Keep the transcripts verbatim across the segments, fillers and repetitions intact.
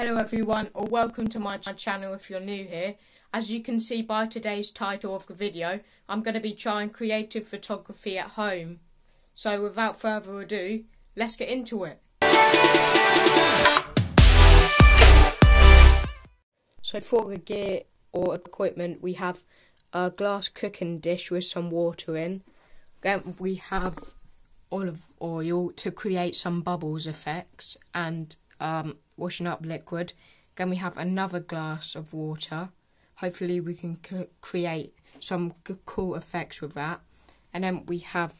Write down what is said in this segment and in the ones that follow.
Hello everyone, or welcome to my channel if you're new here. As you can see by today's title of the video, I'm going to be trying creative photography at home. So without further ado, let's get into it. So for the gear or equipment, we have a glass cooking dish with some water in. Then we have olive oil to create some bubbles effects and um, washing up liquid. Then we have another glass of water. Hopefully we can c create some cool effects with that. And then we have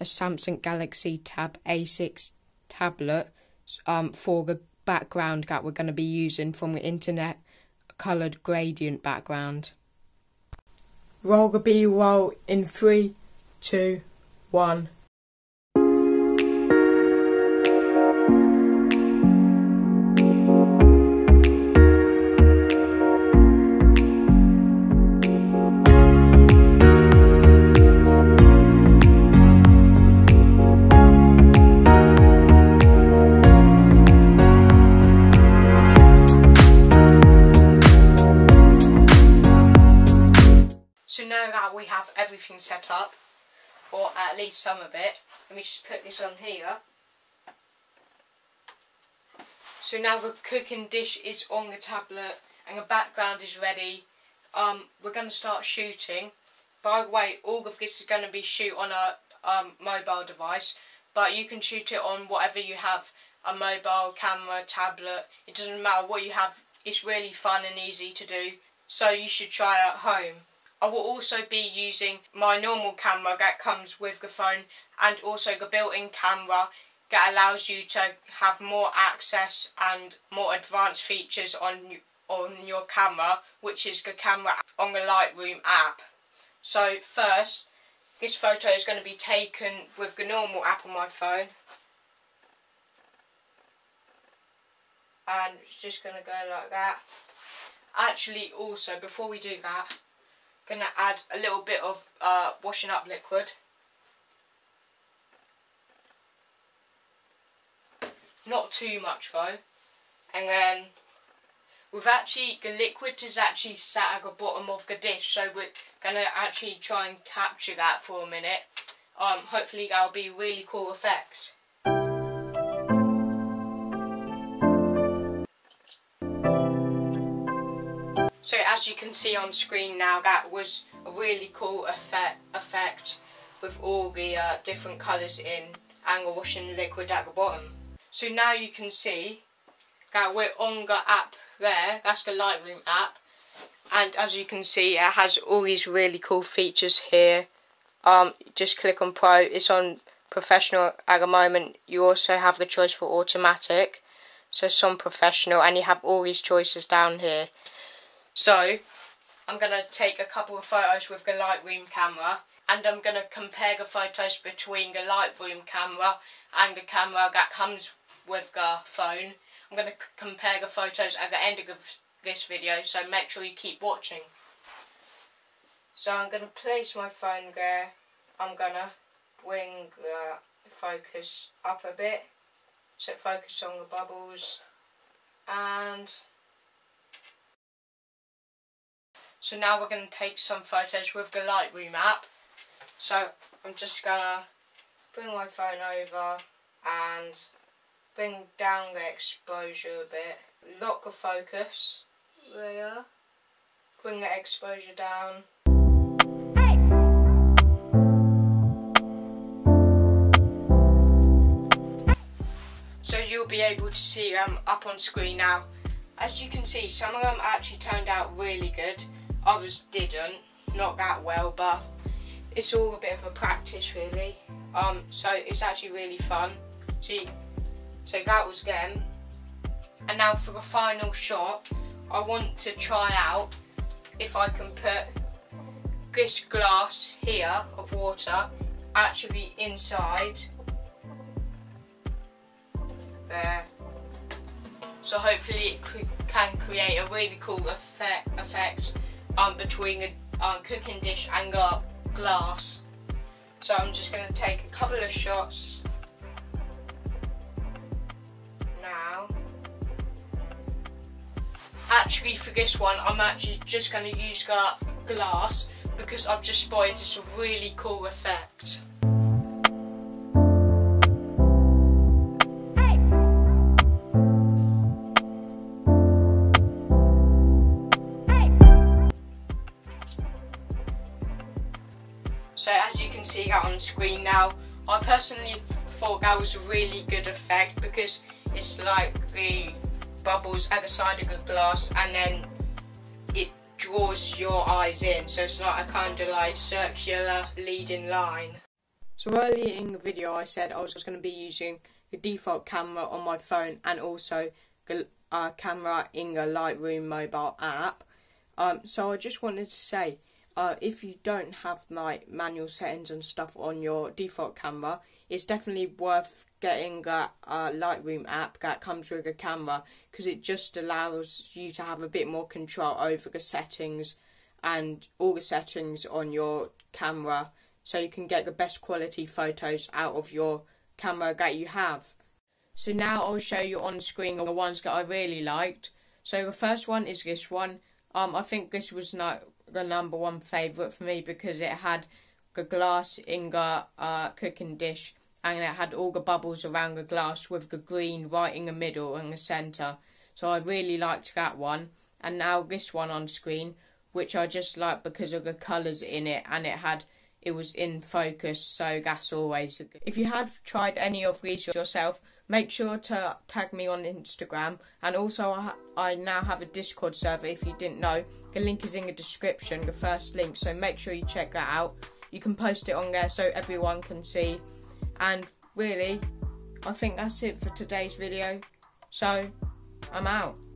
a Samsung Galaxy Tab A six tablet um, for the background that we're going to be using from the internet coloured gradient background. Roll the B-roll in three, two, one. So now that we have everything set up, or at least some of it, let me just put this on here. So now the cooking dish is on the tablet and the background is ready. Um, we're going to start shooting. By the way, all of this is going to be shoot on a um, mobile device, but you can shoot it on whatever you have, a mobile, camera, tablet, it doesn't matter what you have. It's really fun and easy to do, so you should try it at home. I will also be using my normal camera that comes with the phone and also the built-in camera that allows you to have more access and more advanced features on, on your camera, which is the camera on the Lightroom app. So first, this photo is going to be taken with the normal app on my phone. And it's just going to go like that. Actually, also, before we do that, going to add a little bit of uh, washing up liquid. Not too much though. And then we've actually, the liquid is actually sat at the bottom of the dish, so we're going to actually try and capture that for a minute. Um, hopefully that'll be really cool effects. So as you can see on screen now, that was a really cool effect, effect with all the uh, different colours in and the washing liquid at the bottom. So now you can see that we're on the app there, that's the Lightroom app, and as you can see it has all these really cool features here. Um, just click on Pro, it's on Professional at the moment. You also have the choice for Automatic, so it's on Professional, and you have all these choices down here. So, I'm going to take a couple of photos with the Lightroom camera, and I'm going to compare the photos between the Lightroom camera and the camera that comes with the phone. I'm going to compare the photos at the end of this video, so make sure you keep watching. So I'm going to place my phone there. I'm going to bring uh, the focus up a bit, so focus on the bubbles, and so now we're going to take some photos with the Lightroom app. So I'm just going to bring my phone over and bring down the exposure a bit. Lock the focus there. Bring the exposure down. Hey. So you'll be able to see them up on screen now. As you can see, some of them actually turned out really good. Others didn't, not that well, but it's all a bit of a practice really. Um, so it's actually really fun. See, so that was them. And now for the final shot, I want to try out if I can put this glass here of water actually inside there. So hopefully it can create a really cool effect, effect Um, between the um, cooking dish and the glass. So I'm just going to take a couple of shots now. actually for this one I'm actually just going to use that glass because I've just spotted this really cool effect. So as you can see that on screen now, I personally thought that was a really good effect because it's like the bubbles at the side of the glass and then it draws your eyes in, so it's like a kind of like circular leading line. So earlier in the video I said I was just going to be using the default camera on my phone and also the uh, camera in the Lightroom mobile app. Um, so I just wanted to say, Uh, if you don't have my manual settings and stuff on your default camera, it's definitely worth getting that uh, Lightroom app that comes with a camera, because it just allows you to have a bit more control over the settings and all the settings on your camera, so you can get the best quality photos out of your camera that you have. So now I'll show you on screen the ones that I really liked. So the first one is this one. Um, I think this was not the number one favourite for me because it had the glass in the uh, cooking dish and it had all the bubbles around the glass with the green right in the middle and the centre. So I really liked that one. And now this one on screen, which I just like because of the colours in it, and it had it was in focus, so that's always a good. If you have tried any of these yourself, make sure to tag me on Instagram, and also I, ha I now have a Discord server if you didn't know. The link is in the description, the first link, so make sure you check that out. You can post it on there so everyone can see. And really, I think that's it for today's video, so I'm out.